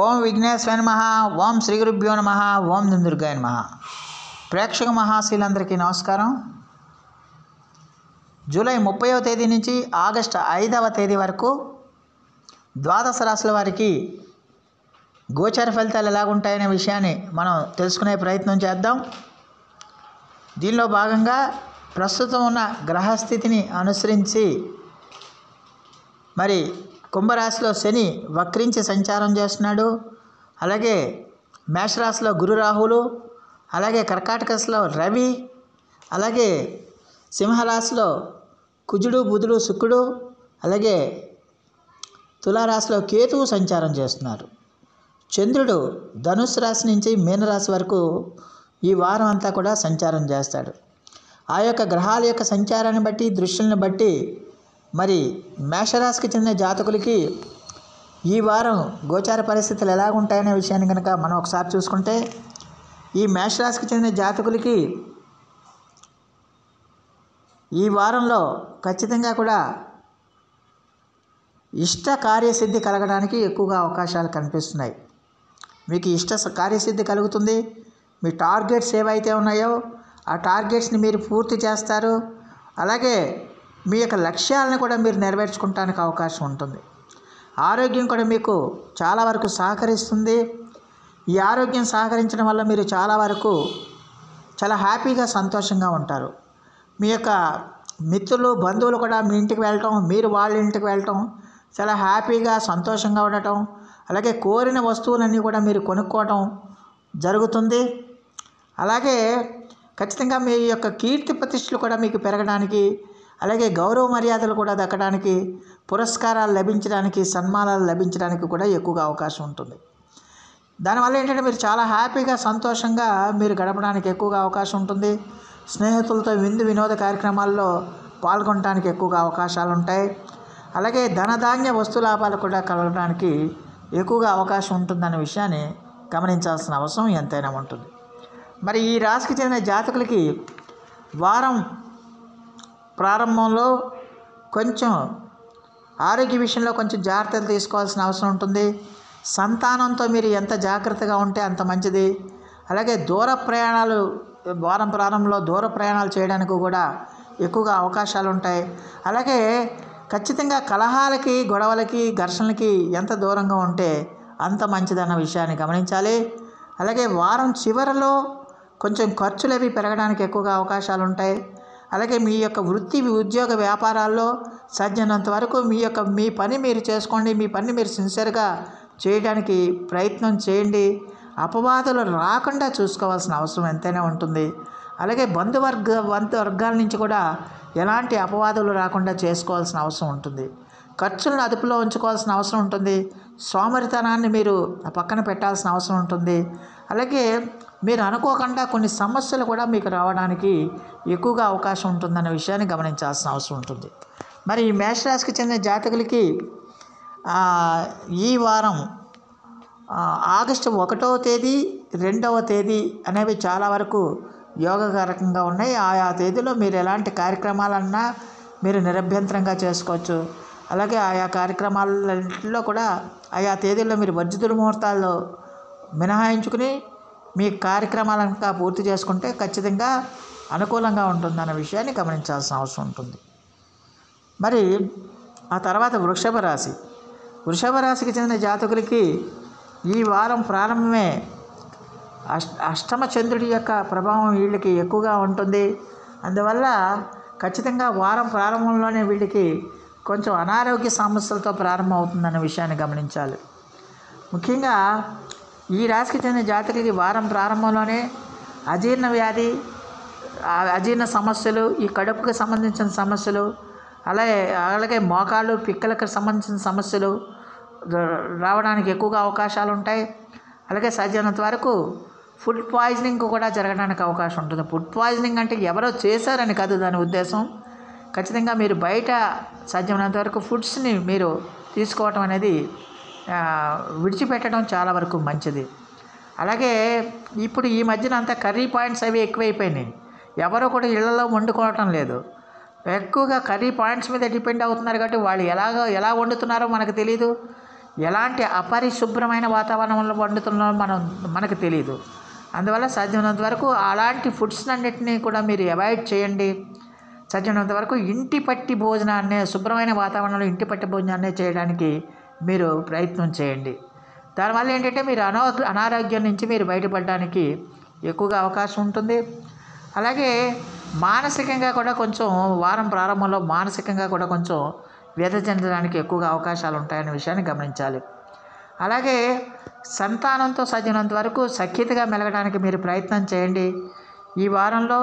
ओम विघ्नेश्वराय नमः। ओम श्री गुरुभ्यो नमः। ओम दुर्गाय नमः। ప్రేక్షక మహాశీలందరికీ నమస్కారం. జూలై 30వ తేదీ నుంచి ఆగస్టు 5వ తేదీ వరకు ద్వాదశ రాశుల వారికి గోచర ఫలితాలు ఎలా ఉంటాయనే విషయాన్ని మనం తెలుసుకునే ప్రయత్నం చేద్దాం. దీనిలో భాగంగా ప్రస్తుతం ఉన్న గ్రహస్థితిని అనుసరించి మరి కుంభరాశిలో శని వక్రించి సంచారం చేస్తున్నాడు. అలాగే మేషరాశిలో గురు రాహులు, అలాగే కర్కాటకరాశిలో రవి, అలాగే సింహరాశిలో కుజుడు బుధుడు శుక్రుడు, అలాగే తులారాశిలో కేతువు సంచారం చేస్తున్నారు. చంద్రుడు ధనుసు రాశి నుంచి మీనరాశి వరకు ఈ వారం అంతా కూడా సంచారం చేస్తాడు. ఆ యొక్క గ్రహాల యొక్క సంచారాన్ని బట్టి దృష్టిని బట్టి మరి మేషరాశికి చెందిన జాతకులకి ఈ వారం గోచార పరిస్థితులు ఎలాగుంటాయనే విషయాన్ని కనుక మనం ఒకసారి చూసుకుంటే, ఈ మేషరాశికి చెందిన జాతకులకి ఈ వారంలో ఖచ్చితంగా కూడా ఇష్ట కార్యసిద్ధి కలగడానికి ఎక్కువగా అవకాశాలు కనిపిస్తున్నాయి. మీకు ఇష్ట కార్యసిద్ధి కలుగుతుంది. మీ టార్గెట్స్ ఏవైతే ఉన్నాయో ఆ టార్గెట్స్ని మీరు పూర్తి చేస్తారు. అలాగే మీ యొక్క లక్ష్యాలను కూడా మీరు నెరవేర్చుకోవడానికి అవకాశం ఉంటుంది. ఆరోగ్యం కూడా మీకు చాలా వరకు సహకరిస్తుంది. ఈ ఆరోగ్యం సహకరించడం వల్ల మీరు చాలా వరకు చాలా హ్యాపీగా సంతోషంగా ఉంటారు. మీ యొక్క మిత్రులు బంధువులు కూడా మీ ఇంటికి వెళ్ళటం, మీరు వాళ్ళ ఇంటికి వెళ్ళటం, చాలా హ్యాపీగా సంతోషంగా ఉండటం, అలాగే కోరిన వస్తువులన్నీ కూడా మీరు కొనుక్కోవటం జరుగుతుంది. అలాగే ఖచ్చితంగా మీ యొక్క కీర్తి ప్రతిష్టలు కూడా మీకు పెరగడానికి, అలాగే గౌరవ మర్యాదలు కూడా దక్కడానికి, పురస్కారాలు లభించడానికి, సన్మానాలు లభించడానికి కూడా ఎక్కువగా అవకాశం ఉంటుంది. దానివల్ల ఏంటంటే మీరు చాలా హ్యాపీగా సంతోషంగా మీరు గడపడానికి ఎక్కువగా అవకాశం ఉంటుంది. స్నేహితులతో విందు వినోద కార్యక్రమాల్లో పాల్గొనడానికి ఎక్కువగా అవకాశాలు ఉంటాయి. అలాగే ధనధాన్య వస్తు లాభాలు కూడా కలగడానికి ఎక్కువగా అవకాశం ఉంటుందనే విషయాన్ని గమనించాల్సిన అవసరం ఎంతైనా ఉంటుంది. మరి ఈ రాశికి చెందిన జాతకులకి వారం ప్రారంభంలో కొంచెం ఆరోగ్య విషయంలో కొంచెం జాగ్రత్తలు తీసుకోవాల్సిన అవసరం ఉంటుంది. సంతానంతో మీరు ఎంత జాగ్రత్తగా ఉంటే అంత మంచిది. అలాగే దూర ప్రయాణాలు వారం ప్రారంభంలో దూర ప్రయాణాలు చేయడానికి కూడా ఎక్కువగా అవకాశాలు ఉంటాయి. అలాగే ఖచ్చితంగా కలహాలకి, గొడవలకి, ఘర్షణలకి ఎంత దూరంగా ఉంటే అంత మంచిదన్న విషయాన్ని గమనించాలి. అలాగే వారం చివరిలో కొంచెం ఖర్చులు అవి పెరగడానికి ఎక్కువగా అవకాశాలు ఉంటాయి. అలాగే మీ యొక్క వృత్తి ఉద్యోగ వ్యాపారాల్లో సాధ్యమైనంత వరకు మీ పని మీరు చేసుకోండి. మీ పని మీరు సిన్సియర్గా చేయడానికి ప్రయత్నం చేయండి. అపవాదులు రాకుండా చూసుకోవాల్సిన అవసరం ఎంతైనా ఉంటుంది. అలాగే బంధువర్గాల నుంచి కూడా ఎలాంటి అపవాదులు రాకుండా చేసుకోవాల్సిన అవసరం ఉంటుంది. ఖర్చులను అదుపులో ఉంచుకోవాల్సిన అవసరం ఉంటుంది. సోమరితనాన్ని మీరు పక్కన పెట్టాల్సిన అవసరం ఉంటుంది. అలాగే మీరు అనుకోకుండా కొన్ని సమస్యలు కూడా మీకు రావడానికి ఎక్కువగా అవకాశం ఉంటుందనే విషయాన్ని గమనించాల్సిన అవసరం ఉంటుంది. మరి ఈ మేషరాశికి చెందిన జాతకులకి ఈ వారం ఆగస్టు 1వ తేదీ 2వ తేదీ అనేవి చాలా వరకు యోగకారకంగా ఉన్నాయి. ఆయా తేదీలో మీరు ఎలాంటి కార్యక్రమాలన్నా మీరు నిరభ్యంతరంగా చేసుకోవచ్చు. అలాగే ఆయా కార్యక్రమాలలో కూడా ఆయా తేదీల్లో మీరు వర్జితుల ముహూర్తాల్లో మినహాయించుకుని మీ కార్యక్రమాలంతా పూర్తి చేసుకుంటే ఖచ్చితంగా అనుకూలంగా ఉంటుందనే విషయాన్ని గమనించాల్సిన అవసరం ఉంటుంది. మరి ఆ తర్వాత వృషభ రాశికి చెందిన జాతకులకి ఈ వారం ప్రారంభమే అష్టమ చంద్రుడి యొక్క ప్రభావం వీళ్ళకి ఎక్కువగా ఉంటుంది. అందువల్ల ఖచ్చితంగా వారం ప్రారంభంలోనే వీళ్ళకి కొంచెం అనారోగ్య సమస్యలతో ప్రారంభం అవుతుందనే విషయాన్ని గమనించాలి. ముఖ్యంగా ఈ రాశికి చెందిన జాతకులకి వారం ప్రారంభంలోనే అజీర్ణ వ్యాధి, అజీర్ణ సమస్యలు, ఈ కడుపుకి సంబంధించిన సమస్యలు, అలాగే మోకాళ్ళు, పిక్కలకు సంబంధించిన సమస్యలు రావడానికి ఎక్కువగా అవకాశాలు ఉంటాయి. అలాగే సాధ్యమైనంత వరకు ఫుడ్ పాయిజనింగ్ కూడా జరగడానికి అవకాశం ఉంటుంది. ఫుడ్ పాయిజనింగ్ అంటే ఎవరో చేశారని కాదు దాని ఉద్దేశం. ఖచ్చితంగా మీరు బయట సాధ్యమైనంత వరకు ఫుడ్స్ని మీరు తీసుకోవటం అనేది విడిచిపెట్టడం చాలా వరకు మంచిది. అలాగే ఇప్పుడు ఈ మధ్యన అంతా కర్రీ పాయింట్స్ అవి ఎక్కువైపోయినాయి. ఎవరో కూడా ఇళ్లలో వండుకోవటం లేదు. ఎక్కువగా కర్రీ పాయింట్స్ మీద డిపెండ్ అవుతున్నారు. కాబట్టి వాళ్ళు ఎలా వండుతున్నారో మనకు తెలియదు. ఎలాంటి అపరిశుభ్రమైన వాతావరణంలో వండుతున్నామో మనకు తెలియదు. అందువల్ల సాధ్యమైనంత వరకు అలాంటి ఫుడ్స్ అన్నిటినీ కూడా మీరు అవాయిడ్ చేయండి. సాధ్యమైనంత వరకు ఇంటి పట్టి భోజనాన్ని, శుభ్రమైన వాతావరణంలో ఇంటి పట్టి భోజనాన్ని చేయడానికి మీరు ప్రయత్నం చేయండి. దానివల్ల ఏంటంటే మీరు అనారోగ్యం నుంచి మీరు బయటపడడానికి ఎక్కువగా అవకాశం ఉంటుంది. అలాగే మానసికంగా కూడా కొంచెం వారం ప్రారంభంలో మానసికంగా కూడా కొంచెం వ్యధ చెందడానికి ఎక్కువగా అవకాశాలు ఉంటాయనే విషయాన్ని గమనించాలి. అలాగే సంతానంతో సాధ్యమైనంత వరకు సఖ్యతగా మెలగడానికి మీరు ప్రయత్నం చేయండి. ఈ వారంలో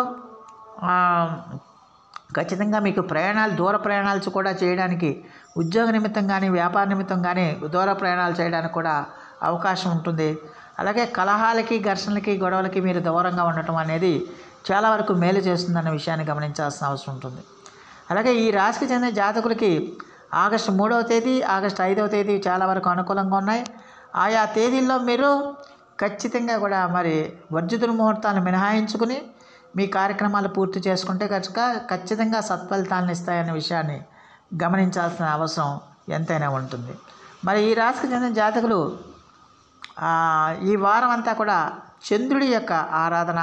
ఖచ్చితంగా మీకు ప్రయాణాలు, దూర ప్రయాణాలు కూడా చేయడానికి, ఉద్యోగ నిమిత్తం కానీ వ్యాపార నిమిత్తం కానీ దూర ప్రయాణాలు చేయడానికి కూడా అవకాశం ఉంటుంది. అలాగే కలహాలకి, ఘర్షణలకి, గొడవలకి మీరు దూరంగా ఉండటం అనేది చాలా వరకు మేలు చేస్తుందన్న విషయాన్ని గమనించాల్సిన అవసరం ఉంటుంది. అలాగే ఈ రాశికి చెందిన జాతకులకి ఆగస్టు 3వ తేదీ, ఆగస్టు 5వ తేదీ చాలా వరకు అనుకూలంగా ఉన్నాయి. ఆయా తేదీల్లో మీరు ఖచ్చితంగా కూడా మరి వర్జితుల ముహూర్తాలను మినహాయించుకుని మీ కార్యక్రమాలు పూర్తి చేసుకుంటే ఖచ్చితంగా సత్ఫలితాలను ఇస్తాయనే విషయాన్ని గమనించాల్సిన అవసరం ఎంతైనా ఉంటుంది. మరి ఈ రాశికి చెందిన జాతకులు ఈ వారం అంతా కూడా చంద్రుడి యొక్క ఆరాధన,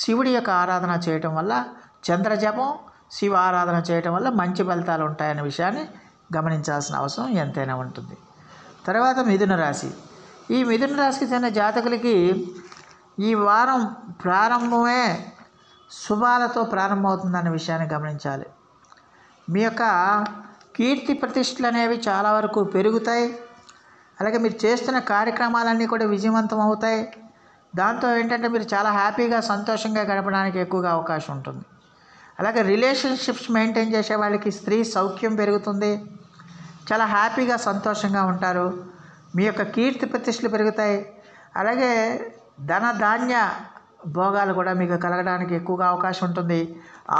శివుడి యొక్క ఆరాధన చేయటం వల్ల, చంద్రజపం, శివ ఆరాధన చేయటం వల్ల మంచి ఫలితాలు ఉంటాయనే విషయాన్ని గమనించాల్సిన అవసరం ఎంతైనా ఉంటుంది. తర్వాత మిథున రాశి. ఈ మిథున రాశికి చెందిన జాతకులకి ఈ వారం ప్రారంభమే శుభాలతో ప్రారంభమవుతుందనే విషయాన్ని గమనించాలి. మీ యొక్క కీర్తి ప్రతిష్టలు అనేవి చాలా వరకు పెరుగుతాయి. అలాగే మీరు చేస్తున్న కార్యక్రమాలన్నీ కూడా విజయవంతం అవుతాయి. దాంతో ఏంటంటే మీరు చాలా హ్యాపీగా, సంతోషంగా గడపడానికి ఎక్కువగా అవకాశం ఉంటుంది. అలాగే రిలేషన్షిప్స్ మెయింటైన్ చేసే వాళ్ళకి స్త్రీ సౌఖ్యం పెరుగుతుంది. చాలా హ్యాపీగా, సంతోషంగా ఉంటారు. మీ యొక్క కీర్తి ప్రతిష్టలు పెరుగుతాయి. అలాగే ధన ధాన్య భోగాలు కూడా మీకు కలగడానికి ఎక్కువగా అవకాశం ఉంటుంది.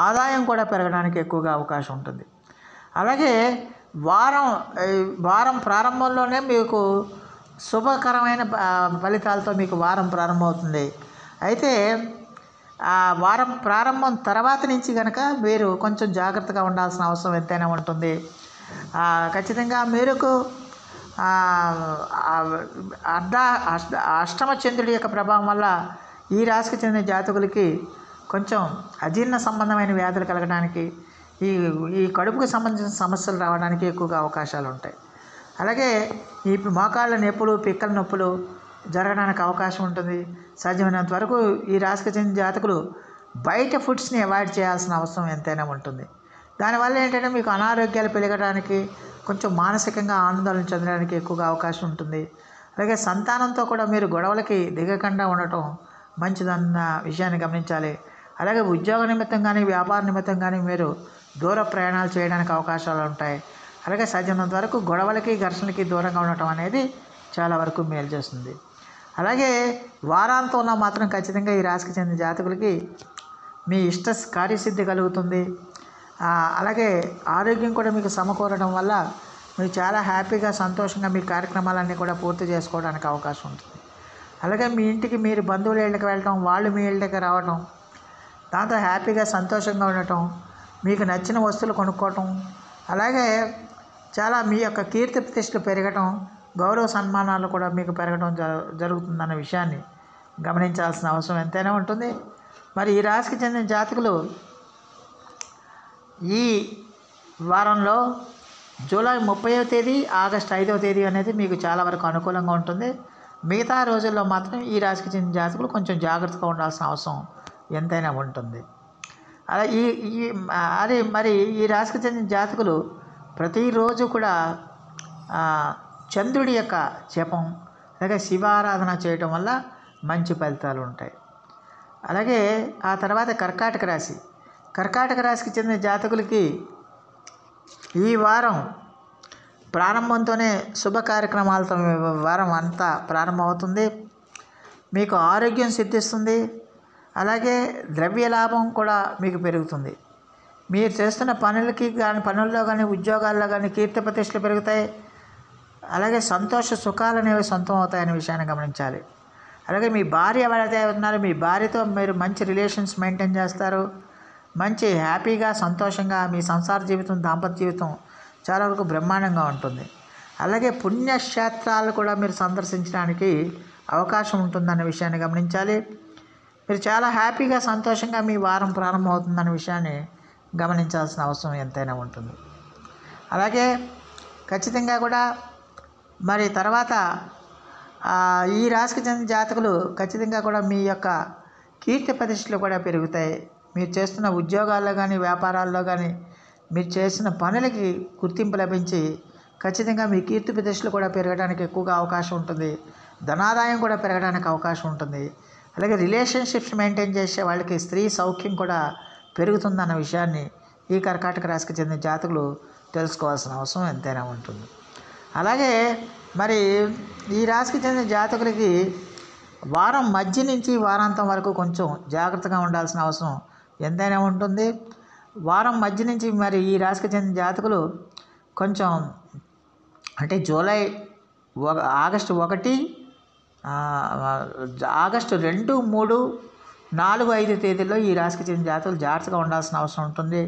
ఆదాయం కూడా పెరగడానికి ఎక్కువగా అవకాశం ఉంటుంది. అలాగే వారం ప్రారంభంలోనే మీకు శుభకరమైన ఫలితాలతో మీకు వారం ప్రారంభమవుతుంది. అయితే ఆ వారం ప్రారంభం తర్వాత నుంచి కనుక మీరు కొంచెం జాగ్రత్తగా ఉండాల్సిన అవసరం ఎంతైనా ఉంటుంది. ఖచ్చితంగా మేరకు అష్టమ చంద్రుడి యొక్క ప్రభావం వల్ల ఈ రాశికి చెందిన జాతకులకి కొంచెం అజీర్ణ సంబంధమైన వ్యాధులు కలగడానికి, ఈ కడుపుకు సంబంధించిన సమస్యలు రావడానికి ఎక్కువగా అవకాశాలు ఉంటాయి. అలాగే ఈ మోకాళ్ళ నొప్పులు, పిక్కల నొప్పులు జరగడానికి అవకాశం ఉంటుంది. సాధ్యమైనంత వరకు ఈ రాశికి చెందిన జాతకులు బయట ఫుడ్స్ని అవాయిడ్ చేయాల్సిన అవసరం ఎంతైనా ఉంటుంది. దానివల్ల ఏంటంటే మీకు అనారోగ్యాలు పెరగడానికి, కొంచెం మానసికంగా ఆందోళన చెందడానికి ఎక్కువగా అవకాశం ఉంటుంది. అలాగే సంతానంతో కూడా మీరు గొడవలకి దిగకుండా ఉండటం మంచిదన్న విషయాన్ని గమనించాలి. అలాగే ఉద్యోగ నిమిత్తం కానీ, వ్యాపార నిమిత్తం కానీ మీరు దూర ప్రయాణాలు చేయడానికి అవకాశాలు ఉంటాయి. అలాగే సాధ్యమైనంత వరకు గొడవలకి, ఘర్షణలకి దూరంగా ఉండటం అనేది చాలా వరకు మేలు చేస్తుంది. అలాగే వారాంతంలో మాత్రం ఖచ్చితంగా ఈ రాశికి చెందిన జాతకులకి మీ ఇష్ట కార్యసిద్ధి కలుగుతుంది. అలాగే ఆరోగ్యం కూడా మీకు సమకూరడం వల్ల మీరు చాలా హ్యాపీగా, సంతోషంగా మీ కార్యక్రమాలన్నీ కూడా పూర్తి చేసుకోవడానికి అవకాశం ఉంటుంది. అలాగే మీ ఇంటికి మీరు బంధువుల ఇళ్ళకి వెళ్ళటం, వాళ్ళు మీ ఇళ్ళకి రావటం, దాంతో హ్యాపీగా, సంతోషంగా ఉండటం, మీకు నచ్చిన వస్తువులు కొనుక్కోవటం, అలాగే చాలా మీ యొక్క కీర్తి ప్రతిష్టలు పెరగటం, గౌరవ సన్మానాలు కూడా మీకు పెరగడం జరుగుతుందన్న విషయాన్ని గమనించాల్సిన అవసరం ఎంతైనా ఉంటుంది. మరి ఈ రాశికి చెందిన జాతకులు ఈ వారంలో జూలై 30వ తేదీ, ఆగస్టు 5వ తేదీ అనేది మీకు చాలా వరకు అనుకూలంగా ఉంటుంది. మిగతా రోజుల్లో మాత్రం ఈ రాశికి చెందిన జాతకులు కొంచెం జాగ్రత్తగా ఉండాల్సిన అవసరం ఎంతైనా ఉంటుంది. అలా మరి ఈ రాశికి చెందిన జాతకులు ప్రతిరోజు కూడా చంద్రుడి యొక్క జపం, అలాగే శివారాధన చేయటం వల్ల మంచి ఫలితాలు ఉంటాయి. అలాగే ఆ తర్వాత కర్కాటక రాశి. కర్కాటక రాశికి చెందిన జాతకులకి ఈ వారం ప్రారంభంతోనే శుభ కార్యక్రమాలతో వారం అంతా ప్రారంభమవుతుంది. మీకు ఆరోగ్యం సిద్ధిస్తుంది. అలాగే ద్రవ్య లాభం కూడా మీకు పెరుగుతుంది. మీరు చేస్తున్న పనుల్లో కానీ, ఉద్యోగాల్లో కానీ కీర్తి ప్రతిష్టలు పెరుగుతాయి. అలాగే సంతోష సుఖాలు అనేవి సొంతం అవుతాయనే విషయాన్ని గమనించాలి. అలాగే మీ భార్య ఎవరైతే ఉన్నారో మీ భార్యతో మీరు మంచి రిలేషన్స్ మెయింటైన్ చేస్తారు. మంచి హ్యాపీగా, సంతోషంగా మీ సంసార జీవితం, దాంపత్య జీవితం చాలా వరకు బ్రహ్మాండంగా ఉంటుంది. అలాగే పుణ్యక్షేత్రాలు కూడా మీరు సందర్శించడానికి అవకాశం ఉంటుందనే విషయాన్ని గమనించాలి. మీరు చాలా హ్యాపీగా సంతోషంగా మీ వారం ప్రారంభమవుతుందనే విషయాన్ని గమనించాల్సిన అవసరం ఎంతైనా ఉంటుంది. అలాగే ఖచ్చితంగా కూడా మరి తర్వాత ఈ రాశికి చెందిన జాతకులు ఖచ్చితంగా కూడా మీ యొక్క కీర్తి ప్రతిష్టలు కూడా పెరుగుతాయి. మీరు చేస్తున్న ఉద్యోగాల్లో కానీ వ్యాపారాల్లో కానీ మీరు చేసిన పనులకి గుర్తింపు లభించి ఖచ్చితంగా మీ కీర్తి ప్రతిష్టలు కూడా పెరగడానికి ఎక్కువగా అవకాశం ఉంటుంది. ధనాదాయం కూడా పెరగడానికి అవకాశం ఉంటుంది. అలాగే రిలేషన్షిప్స్ మెయింటైన్ చేసే వాళ్ళకి స్త్రీ సౌఖ్యం కూడా పెరుగుతుందన్న విషయాన్ని ఈ కర్కాటక రాశికి చెందిన జాతకులు తెలుసుకోవాల్సిన అవసరం ఎంతైనా ఉంటుంది. అలాగే మరి ఈ రాశికి చెందిన జాతకులకి వారం మధ్య నుంచి వారాంతం వరకు కొంచెం జాగ్రత్తగా ఉండాల్సిన అవసరం ఎంతైనా ఉంటుంది. వారం మధ్య నుంచి మరి ఈ రాశికి చెందిన జాతకులు కొంచెం అంటే ఆగస్టు 1, 2, 3, 4, 5 తేదీల్లో ఈ రాశికి చెందిన జాతకులు జాగ్రత్తగా ఉండాల్సిన అవసరం ఉంటుంది.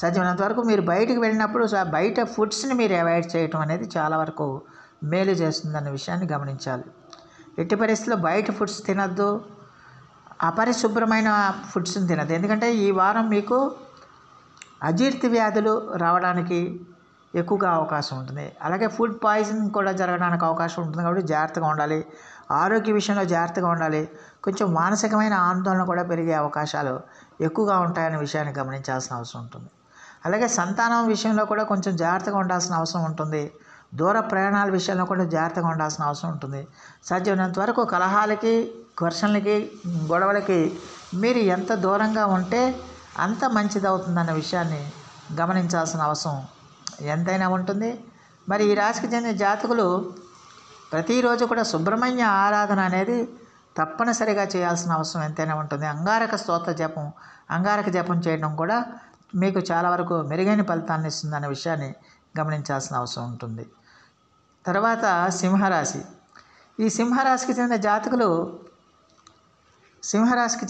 సాధ్యమైనంత వరకు మీరు బయటకు వెళ్ళినప్పుడు బయట ఫుడ్స్ని మీరు అవాయిడ్ చేయటం అనేది చాలా వరకు మేలు చేస్తుందన్న విషయాన్ని గమనించాలి. ఎట్టి పరిస్థితుల్లో బయట ఫుడ్స్ తినద్దు, అపరిశుభ్రమైన ఫుడ్స్ని తినద్దు. ఎందుకంటే ఈ వారం మీకు అజీర్తి వ్యాధులు రావడానికి ఎక్కువగా అవకాశం ఉంటుంది. అలాగే ఫుడ్ పాయిజన్ కూడా జరగడానికి అవకాశం ఉంటుంది. కాబట్టి జాగ్రత్తగా ఉండాలి, ఆరోగ్య విషయంలో జాగ్రత్తగా ఉండాలి. కొంచెం మానసికమైన ఆందోళన కూడా పెరిగే అవకాశాలు ఎక్కువగా ఉంటాయనే విషయాన్ని గమనించాల్సిన అవసరం ఉంటుంది. అలాగే సంతానం విషయంలో కూడా కొంచెం జాగ్రత్తగా ఉండాల్సిన అవసరం ఉంటుంది. దూర ప్రయాణాల విషయంలో కూడా జాగ్రత్తగా ఉండాల్సిన అవసరం ఉంటుంది. సాధ్యమైనంత వరకు కలహాలకి, ఘర్షణలకి, గొడవలకి మీరు ఎంత దూరంగా ఉంటే అంత మంచిదవుతుందన్న విషయాన్ని గమనించాల్సిన అవసరం ఎంతైనా ఉంటుంది. మరి ఈ రాశికి చెందిన జాతకులు ప్రతిరోజు కూడా సుబ్రహ్మణ్య ఆరాధన అనేది తప్పనిసరిగా చేయాల్సిన అవసరం ఎంతైనా ఉంటుంది. అంగారక జపం చేయడం కూడా మీకు చాలా వరకు మెరుగైన ఫలితాన్ని ఇస్తుందన్న విషయాన్ని గమనించాల్సిన అవసరం ఉంటుంది. తర్వాత సింహరాశి. ఈ సింహరాశికి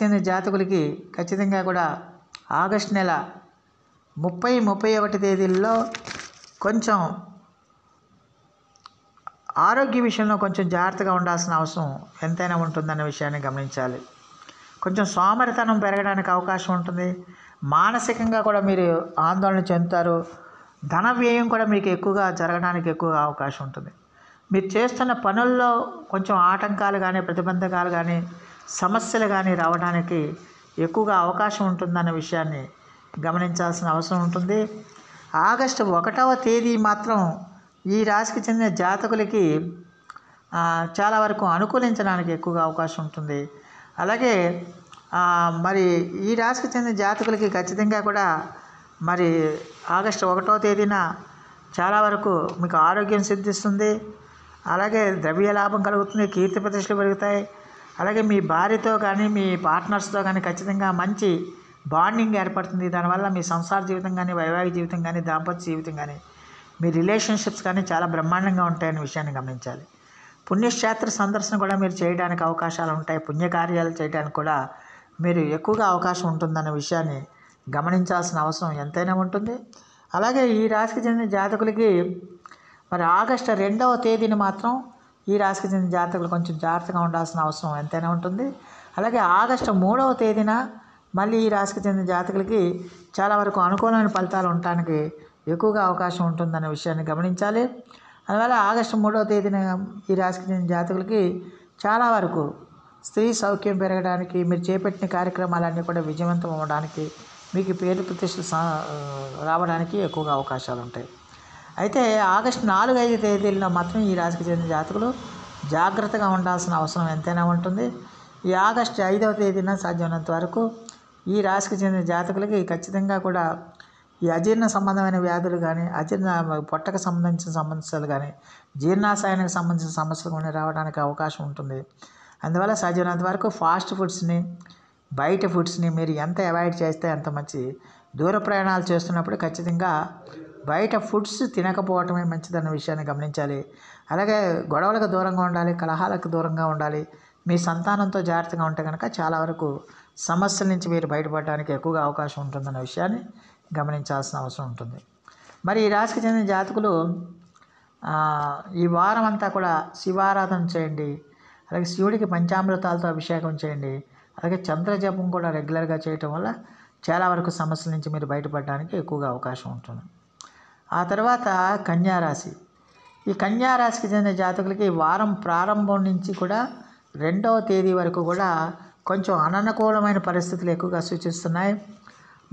చెందిన జాతకులకి ఖచ్చితంగా కూడా ఆగస్టు నెల 30, 31 తేదీల్లో కొంచెం ఆరోగ్య విషయంలో కొంచెం జాగ్రత్తగా ఉండాల్సిన అవసరం ఎంతైనా ఉంటుందన్న విషయాన్ని గమనించాలి. కొంచెం సోమరితనం పెరగడానికి అవకాశం ఉంటుంది. మానసికంగా కూడా మీరు ఆందోళన చెందుతారు. ధన వ్యయం కూడా మీకు ఎక్కువగా జరగడానికి ఎక్కువగా అవకాశం ఉంటుంది. మీరు చేస్తున్న పనుల్లో కొంచెం ఆటంకాలు కానీ, ప్రతిబంధకాలు కానీ, సమస్యలు కానీ రావడానికి ఎక్కువగా అవకాశం ఉంటుందన్న విషయాన్ని గమనించాల్సిన అవసరం ఉంటుంది. ఆగస్టు 1 తేదీ మాత్రం ఈ రాశికి చెందిన జాతకులకి చాలా వరకు అనుకూలించడానికి ఎక్కువగా అవకాశం ఉంటుంది. అలాగే మరి ఈ రాశికి చెందిన జాతకులకి ఖచ్చితంగా కూడా మరి ఆగస్టు 1 తేదీన చాలా వరకు మీకు ఆరోగ్యం సిద్ధిస్తుంది. అలాగే ద్రవ్య లాభం కలుగుతుంది, కీర్తి ప్రతిష్టలు పెరుగుతాయి. అలాగే మీ భార్యతో కానీ, మీ పార్ట్నర్స్తో కానీ ఖచ్చితంగా మంచి బాండింగ్ ఏర్పడుతుంది. దానివల్ల మీ సంసార జీవితం కానీ, వైవాహిక జీవితం కానీ, దాంపత్య జీవితం కానీ, మీ రిలేషన్షిప్స్ కానీ చాలా బ్రహ్మాండంగా ఉంటాయనే విషయాన్ని గమనించాలి. పుణ్యక్షేత్ర సందర్శన కూడా మీరు చేయడానికి అవకాశాలు ఉంటాయి. పుణ్యకార్యాలు చేయడానికి కూడా మీరు ఎక్కువగా అవకాశం ఉంటుందన్న విషయాన్ని గమనించాల్సిన అవసరం ఎంతైనా ఉంటుంది. అలాగే ఈ రాశికి చెందిన జాతకులకి మరి ఆగస్టు 2 తేదీని మాత్రం ఈ రాశికి చెందిన జాతకులు కొంచెం జాగ్రత్తగా ఉండాల్సిన అవసరం ఎంతైనా ఉంటుంది. అలాగే ఆగస్టు 3 తేదీన మళ్ళీ ఈ రాశికి చెందిన జాతకులకి చాలా వరకు అనుకూలమైన ఫలితాలు ఉండటానికి ఎక్కువగా అవకాశం ఉంటుందన్న విషయాన్ని గమనించాలి. అందువల్ల ఆగస్టు 3 తేదీన ఈ రాశికి చెందిన జాతకులకి చాలా వరకు స్త్రీ సౌఖ్యం పెరగడానికి, మీరు చేపట్టిన కార్యక్రమాలన్నీ కూడా విజయవంతం అవ్వడానికి, మీకు పేరు ప్రతిష్టలు రావడానికి ఎక్కువగా అవకాశాలు ఉంటాయి. అయితే ఆగస్టు 4, 5 తేదీల్లో మాత్రం ఈ రాశికి చెందిన జాతకులు జాగ్రత్తగా ఉండాల్సిన అవసరం ఎంతైనా ఉంటుంది. ఈ ఆగస్టు 5 తేదీన సాధ్యమైనంత వరకు ఈ రాశికి చెందిన జాతకులకి ఖచ్చితంగా కూడా ఈ అజీర్ణ సంబంధమైన వ్యాధులు కానీ, పొట్టకు సంబంధించిన సమస్యలు కానీ, జీర్ణాశయానికి సంబంధించిన సమస్యలు కానీ రావడానికి అవకాశం ఉంటుంది. అందువల్ల సాధ్యమైనంత వరకు ఫాస్ట్ ఫుడ్స్ని, బయట ఫుడ్స్ని మీరు ఎంత అవాయిడ్ చేస్తే అంత మంచి. దూర ప్రయాణాలు చేస్తున్నప్పుడు ఖచ్చితంగా బయట ఫుడ్స్ తినకపోవటమే మంచిదన్న విషయాన్ని గమనించాలి. అలాగే గొడవలకు దూరంగా ఉండాలి, కలహాలకు దూరంగా ఉండాలి. మీ సంతానంతో జాగ్రత్తగా ఉంటే కనుక చాలా వరకు సమస్యల నుంచి మీరు బయటపడడానికి ఎక్కువగా అవకాశం ఉంటుందన్న విషయాన్ని గమనించాల్సిన అవసరం ఉంటుంది. మరి ఈ రాశికి చెందిన జాతకులు ఈ వారం అంతా కూడా శివారాధన చేయండి. అలాగే శివుడికి పంచామృతాలతో అభిషేకం చేయండి. అలాగే చంద్రజపం కూడా రెగ్యులర్గా చేయటం వల్ల చాలా వరకు సమస్యల నుంచి మీరు బయటపడడానికి ఎక్కువగా అవకాశం ఉంటుంది. ఆ తర్వాత కన్యారాశి. ఈ కన్యారాశికి చెందిన జాతకులకి వారం ప్రారంభం నుంచి కూడా 2వ తేదీ వరకు కూడా కొంచెం అననుకూలమైన పరిస్థితులు ఎక్కువగా సూచిస్తున్నాయి.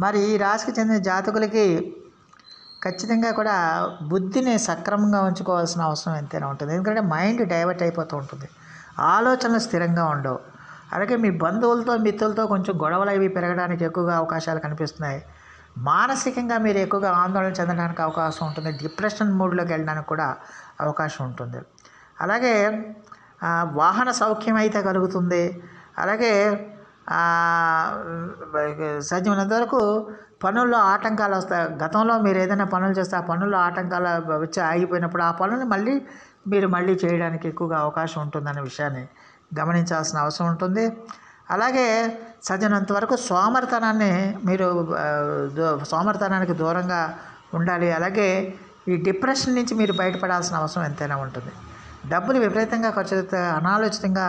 మరి ఈ రాశికి చెందిన జాతకులకి ఖచ్చితంగా కూడా బుద్ధిని సక్రమంగా ఉంచుకోవాల్సిన అవసరం ఎంతైనా ఉంటుంది. ఎందుకంటే మైండ్ డైవర్ట్ అయిపోతూ ఉంటుంది, ఆలోచనలు స్థిరంగా ఉండవు. అలాగే మీ బంధువులతో మిత్రులతో కొంచెం గొడవలు అవి పెరగడానికి ఎక్కువగా అవకాశాలు కనిపిస్తున్నాయి. మానసికంగా మీరు ఎక్కువగా ఆందోళన చెందడానికి అవకాశం ఉంటుంది. డిప్రెషన్ మూడ్లోకి వెళ్ళడానికి కూడా అవకాశం ఉంటుంది. అలాగే వాహన సౌఖ్యం అయితే కలుగుతుంది. అలాగే సాధ్యమైనంత వరకు పనుల్లో ఆటంకాలు వస్తాయి. గతంలో మీరు ఏదైనా పనులు చేస్తే ఆ పనుల్లో ఆటంకాలు వచ్చి ఆగిపోయినప్పుడు ఆ పనులు మీరు మళ్ళీ చేయడానికి ఎక్కువగా అవకాశం ఉంటుందనే విషయాన్ని గమనించాల్సిన అవసరం ఉంటుంది. అలాగే సాధ్యమైనంత వరకు సోమరితనానికి దూరంగా ఉండాలి. అలాగే ఈ డిప్రెషన్ నుంచి మీరు బయటపడాల్సిన అవసరం ఎంతైనా ఉంటుంది. డబ్బులు విపరీతంగా అనాలోచితంగా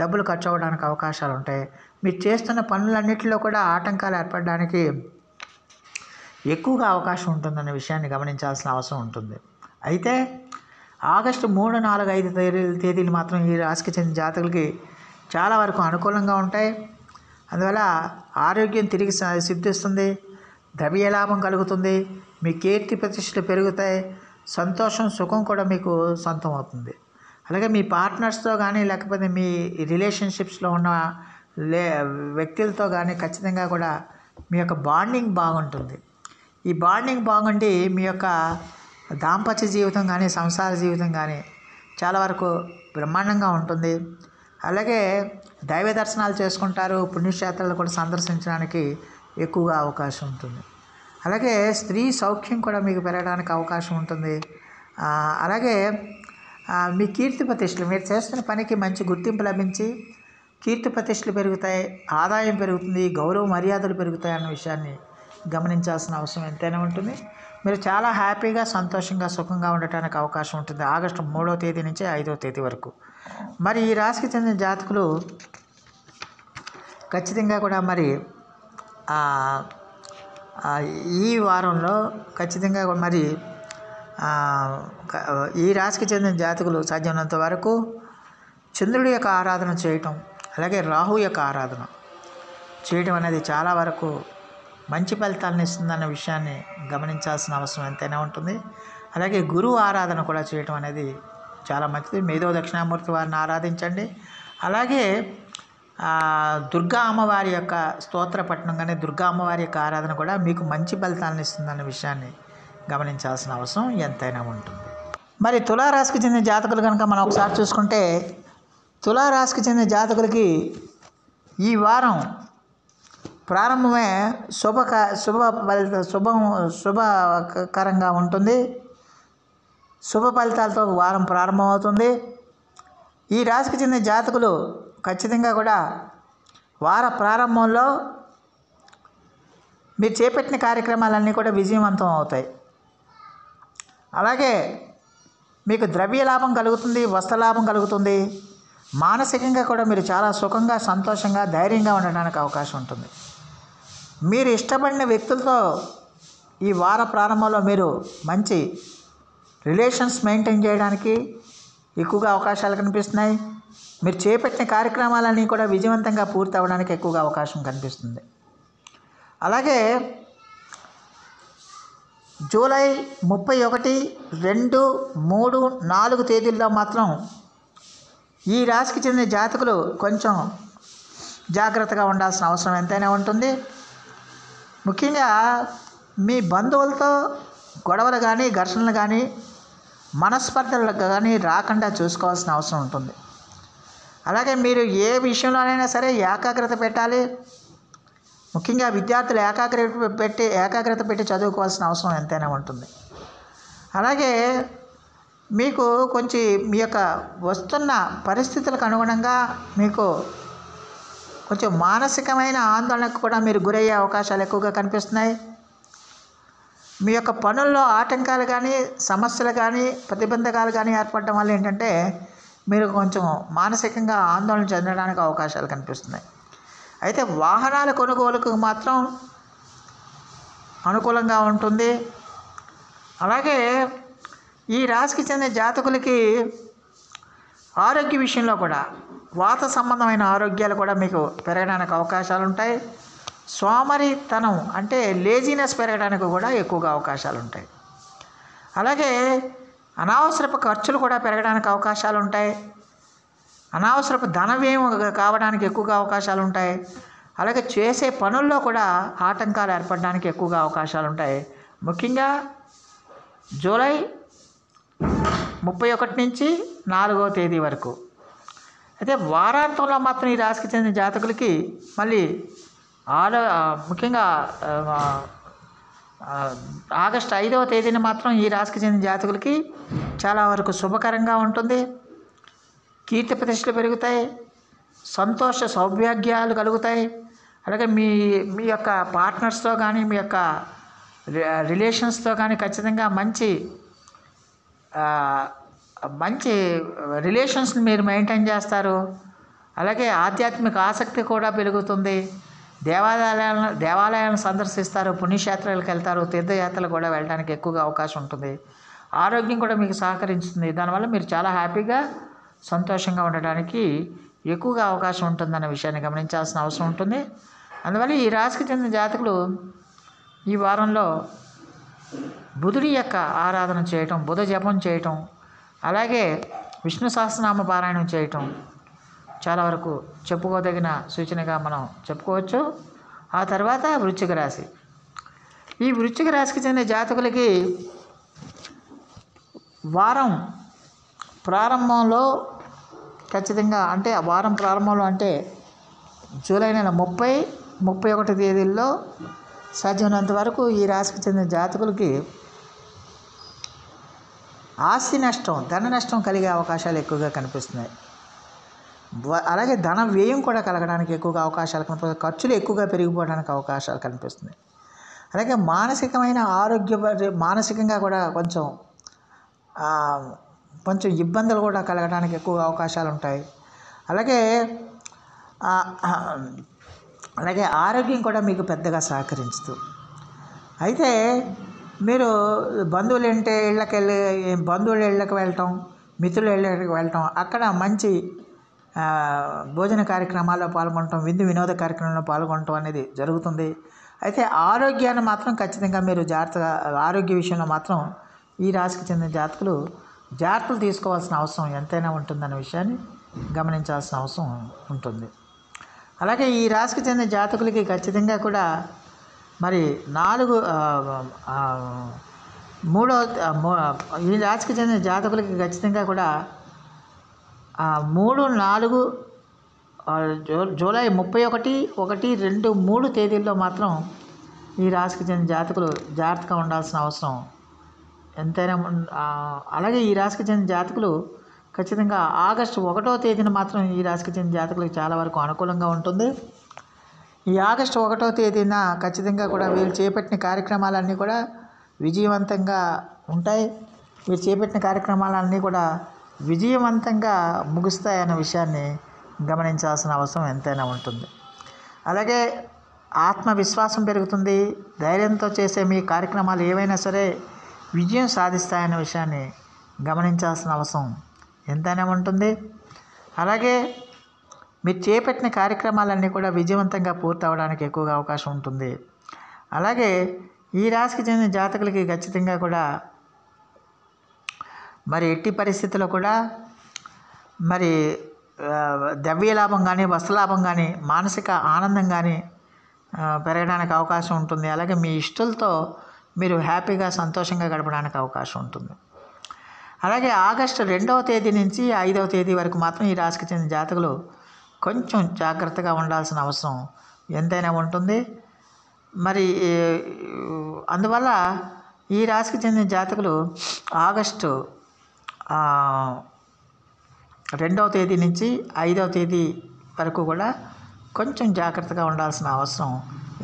డబ్బులు ఖర్చు అవ్వడానికి అవకాశాలు ఉంటాయి. మీరు చేస్తున్న పనులన్నింటిలో కూడా ఆటంకాలు ఏర్పడడానికి ఎక్కువగా అవకాశం ఉంటుందనే విషయాన్ని గమనించాల్సిన అవసరం ఉంటుంది. అయితే ఆగస్టు 3, 4, 5 తేదీలు మాత్రం ఈ రాశికి చెందిన జాతకులకి చాలా వరకు అనుకూలంగా ఉంటాయి. అందువల్ల ఆరోగ్యం తిరిగి సిద్ధిస్తుంది, ద్రవ్య లాభం కలుగుతుంది, మీ కీర్తి ప్రతిష్టలు పెరుగుతాయి, సంతోషం సుఖం కూడా మీకు సొంతం అవుతుంది. అలాగే మీ పార్ట్నర్స్తో కానీ లేకపోతే మీ రిలేషన్షిప్స్లో ఉన్న వ్యక్తులతో కానీ ఖచ్చితంగా కూడా మీ యొక్క బాండింగ్ బాగుంటుంది. ఈ బాండింగ్ బాగుండి మీ యొక్క దాంపత్య జీవితం కానీ సంసార జీవితం కానీ చాలా వరకు బ్రహ్మాండంగా ఉంటుంది. అలాగే దైవ దర్శనాలు చేసుకుంటారు, పుణ్యక్షేత్రాలు కూడా సందర్శించడానికి ఎక్కువగా అవకాశం ఉంటుంది. అలాగే స్త్రీ సౌఖ్యం కూడా మీకు పెరగడానికి అవకాశం ఉంటుంది. అలాగే మీ కీర్తి ప్రతిష్టలు, మీరు చేస్తున్న పనికి మంచి గుర్తింపు లభించి కీర్తి ప్రతిష్టలు పెరుగుతాయి, ఆదాయం పెరుగుతుంది, గౌరవ మర్యాదలు పెరుగుతాయి అన్న విషయాన్ని గమనించాల్సిన అవసరం ఎంతైనా ఉంటుంది. మీరు చాలా హ్యాపీగా సంతోషంగా సుఖంగా ఉండటానికి అవకాశం ఉంటుంది ఆగస్టు 3వ తేదీ నుంచి 5వ తేదీ వరకు. మరి ఈ రాశికి చెందిన జాతకులు ఖచ్చితంగా కూడా మరి ఈ వారంలో ఖచ్చితంగా మరి ఈ రాశికి చెందిన జాతకులు సాధ్యమైనంత వరకు చంద్రుడి యొక్క ఆరాధన చేయటం అలాగే రాహు యొక్క ఆరాధన చేయటం అనేది చాలా వరకు మంచి ఫలితాలను ఇస్తుందన్న విషయాన్ని గమనించాల్సిన అవసరం ఎంతైనా ఉంటుంది. అలాగే గురువు ఆరాధన కూడా చేయటం అనేది చాలా మంచిది. మేధో దక్షిణామూర్తి వారిని ఆరాధించండి. అలాగే దుర్గా అమ్మవారి యొక్క స్తోత్ర పఠనం కానీ దుర్గా అమ్మవారి యొక్క ఆరాధన కూడా మీకు మంచి ఫలితాలను ఇస్తుందన్న విషయాన్ని గమనించాల్సిన అవసరం ఎంతైనా ఉంటుంది. మరి తులారాశికి చెందిన జాతకులు కనుక మనం ఒకసారి చూసుకుంటే తులారాశికి చెందిన జాతకులకి ఈ వారం ప్రారంభమే శుభకరంగా ఉంటుంది. శుభ ఫలితాలతో వారం ప్రారంభమవుతుంది. ఈ రాశికి చెందిన జాతకులు ఖచ్చితంగా కూడా వార ప్రారంభంలో మీరు చేపట్టిన కార్యక్రమాలన్నీ కూడా విజయవంతం అవుతాయి. అలాగే మీకు ద్రవ్య లాభం కలుగుతుంది, వస్త్ర లాభం కలుగుతుంది. మానసికంగా కూడా మీరు చాలా సుఖంగా సంతోషంగా ధైర్యంగా ఉండడానికి అవకాశం ఉంటుంది. మీరు ఇష్టపడిన వ్యక్తులతో ఈ వార ప్రారంభంలో మీరు మంచి రిలేషన్స్ మెయింటైన్ చేయడానికి ఎక్కువగా అవకాశాలు కనిపిస్తున్నాయి. మీరు చేపట్టిన కార్యక్రమాలన్నీ కూడా విజయవంతంగా పూర్తి అవ్వడానికి ఎక్కువగా అవకాశం కనిపిస్తుంది. అలాగే జూలై 31, 2, 3, 4 తేదీల్లో మాత్రం ఈ రాశికి చెందిన జాతకులు కొంచెం జాగ్రత్తగా ఉండాల్సిన అవసరం ఎంతైనా ఉంటుంది. ముఖ్యంగా మీ బంధువులతో గొడవలు కానీ ఘర్షణలు కానీ మనస్పర్ధలు కానీ రాకుండా చూసుకోవాల్సిన అవసరం ఉంటుంది. అలాగే మీరు ఏ విషయంలోనైనా సరే ఏకాగ్రత పెట్టాలి. ముఖ్యంగా విద్యార్థులు ఏకాగ్రత పెట్టి చదువుకోవాల్సిన అవసరం ఎంతైనా ఉంటుంది. అలాగే మీకు కొంచెం మీ యొక్క వస్తున్న పరిస్థితులకు అనుగుణంగా మీకు కొంచెం మానసికమైన ఆందోళనకు కూడా మీరు గురయ్యే అవకాశాలు ఎక్కువగా కనిపిస్తున్నాయి. మీ యొక్క పనుల్లో ఆటంకాలు కానీ సమస్యలు కానీ ప్రతిబంధకాలు కానీ ఏర్పడడం వల్ల ఏంటంటే మీరు కొంచెం మానసికంగా ఆందోళన చెందడానికి అవకాశాలు కనిపిస్తున్నాయి. అయితే వాహనాల కొనుగోలుకు మాత్రం అనుకూలంగా ఉంటుంది. అలాగే ఈ రాశికి చెందిన జాతకులకి ఆరోగ్య విషయంలో కూడా వాత సంబంధమైన ఆరోగ్యాలు కూడా మీకు పెరగడానికి అవకాశాలు ఉంటాయి. సోమరితనం అంటే లేజీనెస్ పెరగడానికి కూడా ఎక్కువగా అవకాశాలు ఉంటాయి. అలాగే అనవసరపు ఖర్చులు కూడా పెరగడానికి అవకాశాలు ఉంటాయి. అనవసరపు ధన వ్యయం కావడానికి ఎక్కువగా అవకాశాలు ఉంటాయి. అలాగే చేసే పనుల్లో కూడా ఆటంకాలు ఏర్పడడానికి ఎక్కువగా అవకాశాలు ఉంటాయి. ముఖ్యంగా జూలై 31 నుంచి 4వ తేదీ వరకు. అయితే వారాంతంలో మాత్రం ఈ రాశికి చెందిన జాతకులకి మళ్ళీ ముఖ్యంగా ఆగస్టు 5వ తేదీన మాత్రం ఈ రాశికి చెందిన జాతకులకి చాలా వరకు శుభకరంగా ఉంటుంది. కీర్తి ప్రతిష్టలు పెరుగుతాయి, సంతోష సౌభాగ్యాలు కలుగుతాయి. అలాగే మీ యొక్క పార్ట్నర్స్తో కానీ మీ యొక్క రిలేషన్స్తో కానీ ఖచ్చితంగా మంచి రిలేషన్స్ని మీరు మెయింటైన్ చేస్తారు. అలాగే ఆధ్యాత్మిక ఆసక్తి కూడా పెరుగుతుంది. దేవాలయాలను సందర్శిస్తారు, పుణ్యక్షేత్రాలకు వెళ్తారు, తీర్థయాత్రలు కూడా వెళ్ళడానికి ఎక్కువగా అవకాశం ఉంటుంది. ఆరోగ్యం కూడా మీకు సహకరిస్తుంది. దానివల్ల మీరు చాలా హ్యాపీగా సంతోషంగా ఉండడానికి ఎక్కువగా అవకాశం ఉంటుందన్న విషయాన్ని గమనించాల్సిన అవసరం ఉంటుంది. అందువల్ల ఈ రాశికి చెందిన జాతకులు ఈ వారంలో బుధుడి యొక్క ఆరాధన చేయటం, బుధ జపం చేయటం, అలాగే విష్ణు సహస్రనామ పారాయణం చేయటం చాలా వరకు చెప్పుకోదగిన సూచనగా మనం చెప్పుకోవచ్చు. ఆ తర్వాత వృశ్చిక రాశి. ఈ వృశ్చిక రాశికి చెందిన జాతకులకి వారం ప్రారంభంలో ఖచ్చితంగా అంటే వారం ప్రారంభంలో అంటే జూలై నెల 30, 31 తేదీల్లో సాధ్యమైనంత వరకు ఈ రాశికి చెందిన జాతకులకి ఆస్తి నష్టం, ధన నష్టం కలిగే అవకాశాలు ఎక్కువగా కనిపిస్తున్నాయి. అలాగే ధన వ్యయం కూడా కలగడానికి ఎక్కువగా అవకాశాలు కనిపిస్తుంది. ఖర్చులు ఎక్కువగా పెరిగిపోవడానికి అవకాశాలు కనిపిస్తున్నాయి. అలాగే మానసికంగా కూడా కొంచెం ఇబ్బందులు కూడా కలగడానికి ఎక్కువగా అవకాశాలు ఉంటాయి. అలాగే ఆరోగ్యం కూడా మీకు పెద్దగా సహకరించదు. అయితే మీరు బంధువుల ఇళ్ళకి వెళ్ళటం, మిత్రుల ఇళ్ళకి వెళ్ళటం, అక్కడ మంచి భోజన కార్యక్రమాల్లో పాల్గొనటం, విందు వినోద కార్యక్రమాల్లో పాల్గొనటం అనేది జరుగుతుంది. అయితే ఆరోగ్యాన్ని మాత్రం ఖచ్చితంగా మీరు ఆరోగ్య విషయంలో మాత్రం ఈ రాశికి చెందిన జాతకులు జాగ్రత్తలు తీసుకోవాల్సిన అవసరం ఎంతైనా ఉంటుందన్న విషయాన్ని గమనించాల్సిన అవసరం ఉంటుంది. అలాగే ఈ రాశికి చెందిన జాతకులకి ఖచ్చితంగా కూడా మరి ఈ రాశికి చెందిన జాతకులకి ఖచ్చితంగా కూడా 3, 4 జూలై 31, 1, 2, 3 తేదీల్లో మాత్రం ఈ రాశికి చెందిన జాతకులు జాగ్రత్తగా ఉండాల్సిన అవసరం ఎంతైనా. అలాగే ఈ రాశికి చెందిన జాతకులు ఖచ్చితంగా ఆగస్టు 1వ తేదీన మాత్రం ఈ రాశికి చెందిన జాతకులకు చాలా వరకు అనుకూలంగా ఉంటుంది. ఈ ఆగస్టు 1వ తేదీన ఖచ్చితంగా కూడా వీళ్ళు చేపట్టిన కార్యక్రమాలన్నీ కూడా విజయవంతంగా ఉంటాయి. వీళ్ళు చేపట్టిన కార్యక్రమాలన్నీ కూడా విజయవంతంగా ముగుస్తాయన్న విషయాన్ని గమనించాల్సిన అవసరం ఎంతైనా ఉంటుంది. అలాగే ఆత్మవిశ్వాసం పెరుగుతుంది. ధైర్యంతో చేసే మీ కార్యక్రమాలు ఏవైనా సరే విజయం సాధిస్తాయన్న విషయాన్ని గమనించాల్సిన అవసరం ఎంతైనా ఉంటుంది. అలాగే మీరు చేపట్టిన కార్యక్రమాలన్నీ కూడా విజయవంతంగా పూర్తవడానికి ఎక్కువగా అవకాశం ఉంటుంది. అలాగే ఈ రాశికి చెందిన జాతకులకి ఖచ్చితంగా కూడా మరి ఎట్టి పరిస్థితుల్లో కూడా మరి ద్రవ్యలాభం కానీ, వస్త్రలాభం కానీ, మానసిక ఆనందం కానీ పెరగడానికి అవకాశం ఉంటుంది. అలాగే మీ ఇష్టలతో మీరు హ్యాపీగా సంతోషంగా గడపడానికి అవకాశం ఉంటుంది. అలాగే ఆగస్టు 2వ తేదీ నుంచి 5వ తేదీ వరకు మాత్రం ఈ రాశికి చెందిన జాతకులు కొంచెం జాగ్రత్తగా ఉండాల్సిన అవసరం ఎంతైనా ఉంటుంది. మరి అందువల్ల ఈ రాశికి చెందిన జాతకులు ఆగస్టు 2వ తేదీ నుంచి 5వ తేదీ వరకు కూడా కొంచెం జాగ్రత్తగా ఉండాల్సిన అవసరం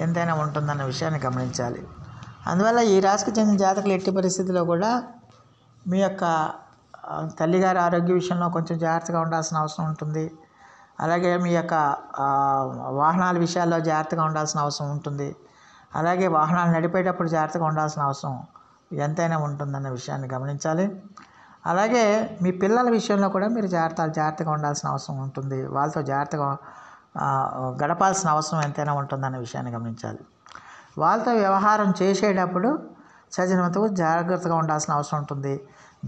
ఎంతైనా ఉంటుందన్న విషయాన్ని గమనించాలి. అందువల్ల ఈ రాశికి చెందిన జాతకులు ఎట్టి పరిస్థితుల్లో కూడా మీ యొక్క తల్లిగారి ఆరోగ్య విషయంలో కొంచెం జాగ్రత్తగా ఉండాల్సిన అవసరం ఉంటుంది. అలాగే మీ యొక్క వాహనాల విషయాల్లో జాగ్రత్తగా ఉండాల్సిన అవసరం ఉంటుంది. అలాగే వాహనాలు నడిపేటప్పుడు జాగ్రత్తగా ఉండాల్సిన అవసరం ఎంతైనా ఉంటుందన్న విషయాన్ని గమనించాలి. అలాగే మీ పిల్లల విషయంలో కూడా మీరు జాగ్రత్తగా ఉండాల్సిన అవసరం ఉంటుంది. వాళ్ళతో జాగ్రత్తగా గడపాల్సిన అవసరం ఎంతైనా ఉంటుందన్న విషయాన్ని గమనించాలి. వాళ్ళతో వ్యవహారం చేసేటప్పుడు సజ్జనంతో జాగ్రత్తగా ఉండాల్సిన అవసరం ఉంటుంది.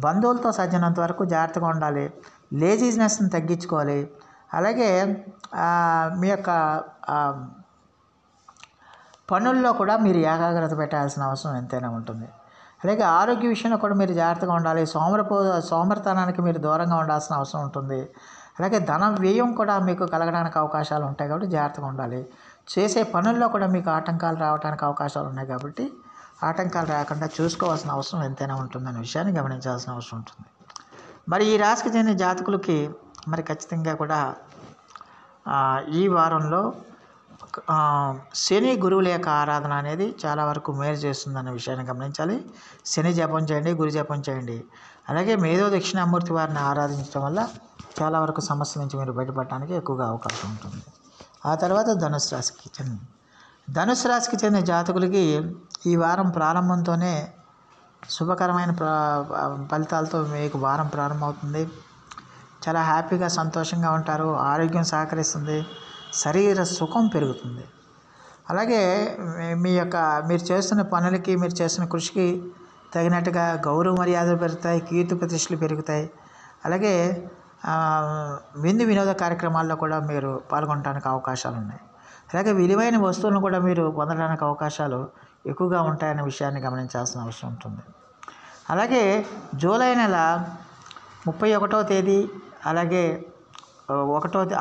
బంధువులతో సజ్జనంత వరకు జాగ్రత్తగా ఉండాలి. లేజీనెస్ని తగ్గించుకోవాలి. అలాగే మీ యొక్క పనుల్లో కూడా మీరు ఏకాగ్రత పెట్టాల్సిన అవసరం ఎంతైనా ఉంటుంది. అలాగే ఆరోగ్య విషయంలో కూడా మీరు జాగ్రత్తగా ఉండాలి. సోమరతనానికి మీరు దూరంగా ఉండాల్సిన అవసరం ఉంటుంది. అలాగే ధన వ్యయం కూడా మీకు కలగడానికి అవకాశాలు ఉంటాయి కాబట్టి జాగ్రత్తగా ఉండాలి. చేసే పనుల్లో కూడా మీకు ఆటంకాలు రావడానికి అవకాశాలు ఉన్నాయి కాబట్టి ఆటంకాలు రాకుండా చూసుకోవాల్సిన అవసరం ఎంతైనా ఉంటుందనే విషయాన్ని గమనించాల్సిన అవసరం ఉంటుంది. మరి ఈ రాశికి చెందిన జాతకులకి మరి ఖచ్చితంగా కూడా ఈ వారంలో శని గురువుల యొక్క ఆరాధన అనేది చాలా వరకు మేలు చేస్తుందన్న విషయాన్ని గమనించాలి. శని జపం చేయండి, గురు జపం చేయండి. అలాగే మేధో దక్షిణామూర్తి వారిని ఆరాధించడం వల్ల చాలా వరకు సమస్య నుంచి మీరు బయటపడడానికి ఎక్కువగా అవకాశం ఉంటుంది. ఆ తర్వాత ధనుసు రాశికి చెందిన జాతకులకి ఈ వారం ప్రారంభంతోనే శుభకరమైన ఫలితాలతో మీకు వారం ప్రారంభమవుతుంది. చాలా హ్యాపీగా సంతోషంగా ఉంటారు. ఆరోగ్యం సహకరిస్తుంది. శరీర సుఖం పెరుగుతుంది. అలాగే మీరు చేస్తున్న పనులకి, మీరు చేస్తున్న కృషికి తగినట్టుగా గౌరవ మర్యాదలు పెరుగుతాయి, కీర్తి ప్రతిష్టలు పెరుగుతాయి. అలాగే విందు వినోద కార్యక్రమాల్లో కూడా మీరు పాల్గొనడానికి అవకాశాలు ఉన్నాయి. అలాగే విలువైన వస్తువులను కూడా మీరు పొందడానికి అవకాశాలు ఎక్కువగా ఉంటాయనే విషయాన్ని గమనించాల్సిన అవసరం ఉంటుంది. అలాగే జూలై నెల 31వ తేదీ, అలాగే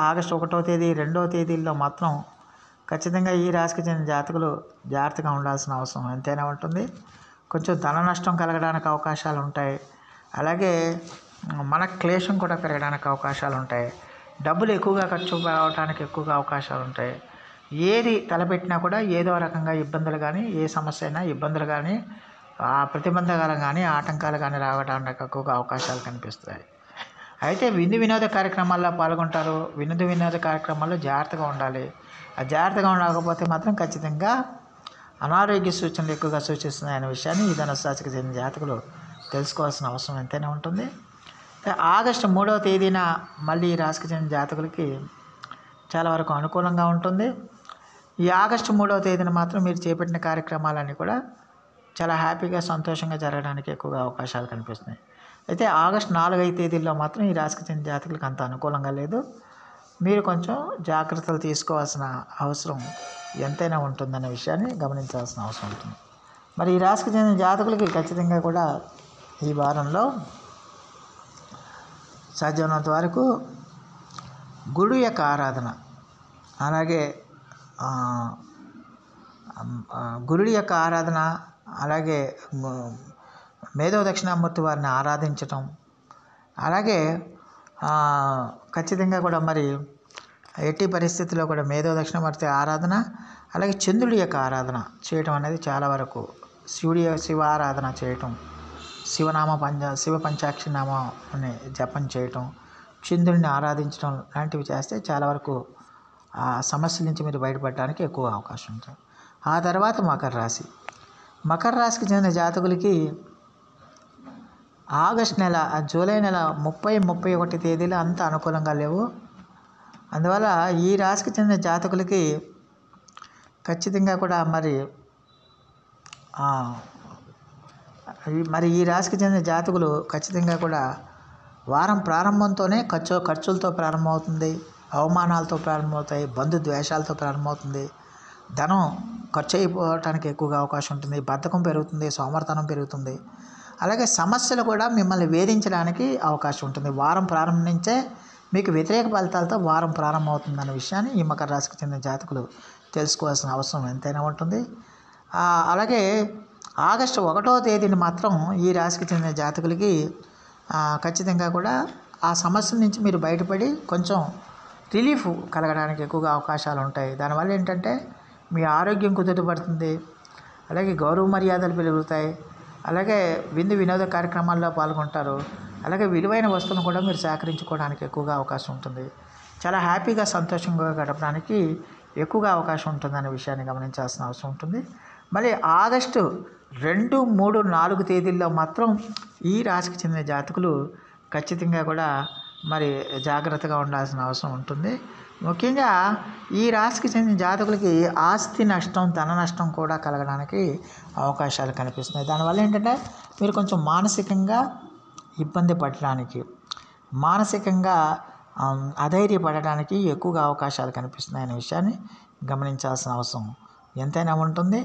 ఆగస్టు 1వ తేదీ, 2వ తేదీల్లో మాత్రం ఖచ్చితంగా ఈ రాశికి చెందిన జాతకులు జాగ్రత్తగా ఉండాల్సిన అవసరం ఎంతైనా ఉంటుంది. కొంచెం ధన నష్టం కలగడానికి అవకాశాలు ఉంటాయి. అలాగే మన క్లేశం కూడా పెరగడానికి అవకాశాలు ఉంటాయి. డబ్బులు ఎక్కువగా ఖర్చు అవడానికి ఎక్కువగా అవకాశాలు ఉంటాయి. ఏది తలపెట్టినా కూడా ఏదో రకంగా ఇబ్బందులు కానీ, ఏ సమస్య అయినా ఇబ్బందులు కానీ, ప్రతిబంధకాలు కానీ, ఆటంకాలు కానీ రావడానికి ఎక్కువగా అవకాశాలు కనిపిస్తాయి. అయితే విందు వినోద కార్యక్రమాల్లో పాల్గొంటారు. వినోద కార్యక్రమాల్లో జాగ్రత్తగా ఉండాలి. ఆ జాగ్రత్తగా ఉండకపోతే మాత్రం ఖచ్చితంగా అనారోగ్య సూచనలు ఎక్కువగా సూచిస్తున్నాయనే విషయాన్ని ఈ ధనుసు రాశికి చెందిన జాతకులు తెలుసుకోవాల్సిన అవసరం ఎంతైనా ఉంటుంది. ఆగస్టు 3వ తేదీన మళ్ళీ ఈ రాశికి చెందిన జాతకులకి చాలా వరకు అనుకూలంగా ఉంటుంది. ఈ ఆగస్టు 3వ తేదీన మాత్రం మీరు చేపట్టిన కార్యక్రమాలన్నీ కూడా చాలా హ్యాపీగా సంతోషంగా జరగడానికి ఎక్కువగా అవకాశాలు కనిపిస్తున్నాయి. అయితే ఆగస్టు 4వ తేదీల్లో మాత్రం ఈ రాశికి చెందిన జాతకులకు అంత అనుకూలంగా లేదు. మీరు కొంచెం జాగ్రత్తలు తీసుకోవాల్సిన అవసరం ఎంతైనా ఉంటుందనే విషయాన్ని గమనించాల్సిన అవసరం ఉంటుంది. మరి ఈ రాశికి చెందిన జాతకులకి ఖచ్చితంగా కూడా ఈ వారంలో సాధ్యమైనంత వరకు గురువు యొక్క ఆరాధన, అలాగే గురుడి యొక్క ఆరాధన, అలాగే మేధో దక్షిణామూర్తి వారిని ఆరాధించటం, అలాగే ఖచ్చితంగా కూడా మరి ఎట్టి పరిస్థితుల్లో కూడా మేధో దక్షిణామూర్తి ఆరాధన, అలాగే చంద్రుడి యొక్క ఆరాధన చేయటం అనేది చాలా వరకు శివ ఆరాధన చేయటం, శివ పంచాక్షి నామాన్ని జపం చేయటం, చంద్రుడిని ఆరాధించడం లాంటివి చేస్తే చాలా వరకు ఆ సమస్యల నుంచి మీరు బయటపడడానికి ఎక్కువ అవకాశం ఉంటుంది. ఆ తర్వాత మకర రాశికి చెందిన జాతకులకి జూలై నెల 30, 31 తేదీలు అంత అనుకూలంగా లేవు. అందువల్ల ఈ రాశికి చెందిన జాతకులకి ఖచ్చితంగా కూడా మరి ఈ రాశికి చెందిన జాతకులు ఖచ్చితంగా కూడా వారం ప్రారంభంతోనే ఖర్చులతో ప్రారంభమవుతుంది. అవమానాలతో ప్రారంభమవుతాయి. బంధు ద్వేషాలతో ప్రారంభమవుతుంది. ధనం ఖర్చు అయిపోవడానికి ఎక్కువగా అవకాశం ఉంటుంది. బద్ధకం పెరుగుతుంది. సోమర్తనం పెరుగుతుంది. అలాగే సమస్యలు కూడా మిమ్మల్ని వేధించడానికి అవకాశం ఉంటుంది. వారం ప్రారంభం నుంచే మీకు వ్యతిరేక ఫలితాలతో వారం ప్రారంభమవుతుందన్న విషయాన్ని ఈ మకర రాశికి చెందిన జాతకులు తెలుసుకోవాల్సిన అవసరం ఎంతైనా ఉంటుంది. అలాగే ఆగస్టు 1వ తేదీని మాత్రం ఈ రాశికి చెందిన జాతకులకి ఖచ్చితంగా కూడా ఆ సమస్య నుంచి మీరు బయటపడి కొంచెం రిలీఫ్ కలగడానికి ఎక్కువగా అవకాశాలు ఉంటాయి. దానివల్ల ఏంటంటే మీ ఆరోగ్యం కుదుటపడుతుంది. అలాగే గౌరవ మర్యాదలు పెరుగుతాయి. అలాగే విందు వినోద కార్యక్రమాల్లో పాల్గొంటారు. అలాగే విలువైన వస్తువులను కూడా మీరు సేకరించుకోవడానికి ఎక్కువగా అవకాశం ఉంటుంది. చాలా హ్యాపీగా సంతోషంగా గడపడానికి ఎక్కువగా అవకాశం ఉంటుందనే విషయాన్ని గమనించాల్సిన అవసరం ఉంటుంది. మళ్ళీ ఆగస్టు 2, 3, 4 తేదీల్లో మాత్రం ఈ రాశికి చెందిన జాతకులు ఖచ్చితంగా కూడా మరి జాగ్రత్తగా ఉండాల్సిన అవసరం ఉంటుంది. ముఖ్యంగా ఈ రాశికి చెందిన జాతకులకి ఆస్తి నష్టం, ధన నష్టం కూడా కలగడానికి అవకాశాలు కనిపిస్తున్నాయి. దానివల్ల ఏంటంటే మీరు కొంచెం మానసికంగా ఇబ్బంది పడడానికి, మానసికంగా అధైర్యపడడానికి ఎక్కువగా అవకాశాలు కనిపిస్తున్నాయి అనే విషయాన్ని గమనించాల్సిన అవసరం ఎంతైనా ఉంటుంది.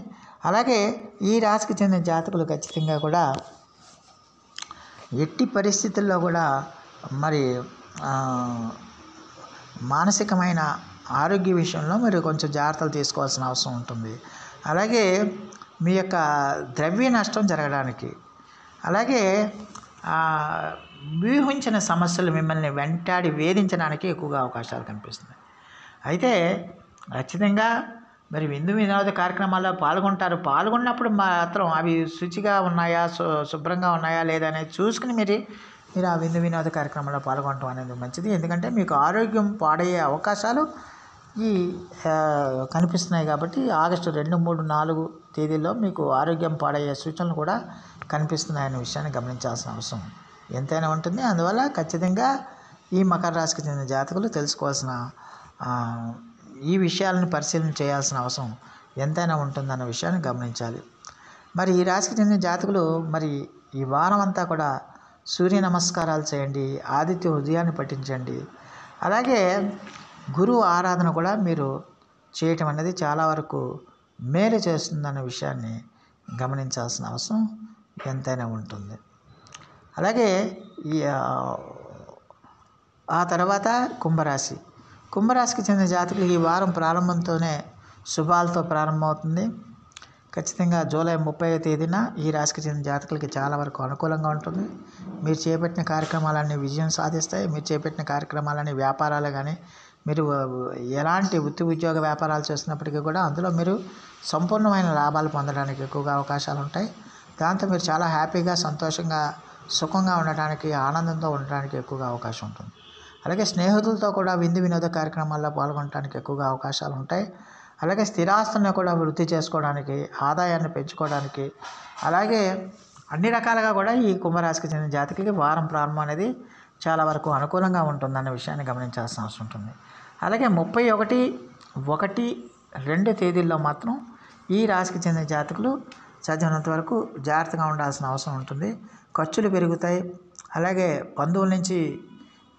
అలాగే ఈ రాశికి చెందిన జాతకులు ఖచ్చితంగా కూడా ఎట్టి పరిస్థితుల్లో కూడా మరి మానసికమైన ఆరోగ్య విషయంలో మీరు కొంచెం జాగ్రత్తలు తీసుకోవాల్సిన అవసరం ఉంటుంది. అలాగే మీ యొక్క ద్రవ్య నష్టం జరగడానికి, అలాగే వ్యూహించిన సమస్యలు మిమ్మల్ని వెంటాడి వేధించడానికి ఎక్కువగా అవకాశాలు కనిపిస్తున్నాయి. అయితే ఖచ్చితంగా మరి విందు వినోద కార్యక్రమాల్లో పాల్గొంటారు. పాల్గొన్నప్పుడు మాత్రం అవి శుచిగా ఉన్నాయా, శుభ్రంగా ఉన్నాయా లేదా అనేది చూసుకుని మీరు ఆ విందు వినోద కార్యక్రమంలో పాల్గొనడం అనేది మంచిది. ఎందుకంటే మీకు ఆరోగ్యం పాడయ్యే అవకాశాలు ఈ కనిపిస్తున్నాయి కాబట్టి ఆగస్టు 2, 3, 4 తేదీల్లో మీకు ఆరోగ్యం పాడయ్యే సూచనలు కూడా కనిపిస్తున్నాయనే విషయాన్ని గమనించాల్సిన అవసరం ఎంతైనా ఉంటుంది. అందువల్ల ఖచ్చితంగా ఈ మకర రాశికి చెందిన జాతకులు తెలుసుకోవాల్సిన ఈ విషయాలను పరిశీలన చేయాల్సిన అవసరం ఎంతైనా ఉంటుందన్న విషయాన్ని గమనించాలి. మరి ఈ రాశికి చెందిన జాతకులు మరి ఈ వారం అంతా కూడా సూర్య నమస్కారాలు చేయండి, ఆదిత్య హృదయాన్ని పఠించండి. అలాగే గురువు ఆరాధన కూడా మీరు చేయటం అనేది చాలా వరకు మేలు చేస్తుందన్న విషయాన్ని గమనించాల్సిన అవసరం ఎంతైనా ఉంటుంది. అలాగే ఆ తర్వాత కుంభరాశి. కుంభరాశికి చెందిన జాతకులు ఈ వారం ప్రారంభంతోనే శుభాలతో ప్రారంభమవుతుంది. ఖచ్చితంగా జూలై 30వ తేదీన ఈ రాశికి చెందిన జాతకులకి చాలా వరకు అనుకూలంగా ఉంటుంది. మీరు చేపట్టిన కార్యక్రమాలన్నీ విజయం సాధిస్తాయి. మీరు చేపట్టిన కార్యక్రమాలన్నీ వ్యాపారాలు కానీ, మీరు ఎలాంటి వృత్తి ఉద్యోగ వ్యాపారాలు చేస్తున్నప్పటికీ కూడా అందులో మీరు సంపూర్ణమైన లాభాలు పొందడానికి ఎక్కువగా అవకాశాలు ఉంటాయి. దాంతో మీరు చాలా హ్యాపీగా, సంతోషంగా, సుఖంగా ఉండడానికి, ఆనందంతో ఉండడానికి ఎక్కువగా అవకాశం ఉంటుంది. అలాగే స్నేహితులతో కూడా విందు వినోద కార్యక్రమాల్లో పాల్గొనడానికి ఎక్కువగా అవకాశాలు ఉంటాయి. అలాగే స్థిరాస్తులను కూడా వృద్ధి చేసుకోవడానికి, ఆదాయాన్ని పెంచుకోవడానికి, అలాగే అన్ని రకాలుగా కూడా ఈ కుంభరాశికి చెందిన జాతకులకి వారం ప్రారంభం అనేది చాలా వరకు అనుకూలంగా ఉంటుందన్న విషయాన్ని గమనించాల్సిన అవసరం ఉంటుంది. అలాగే 31, 1, 2 తేదీల్లో మాత్రం ఈ రాశికి చెందిన జాతకులు సాధ్యమైనంత వరకు జాగ్రత్తగా ఉండాల్సిన అవసరం ఉంటుంది. ఖర్చులు పెరుగుతాయి. అలాగే బంధువుల నుంచి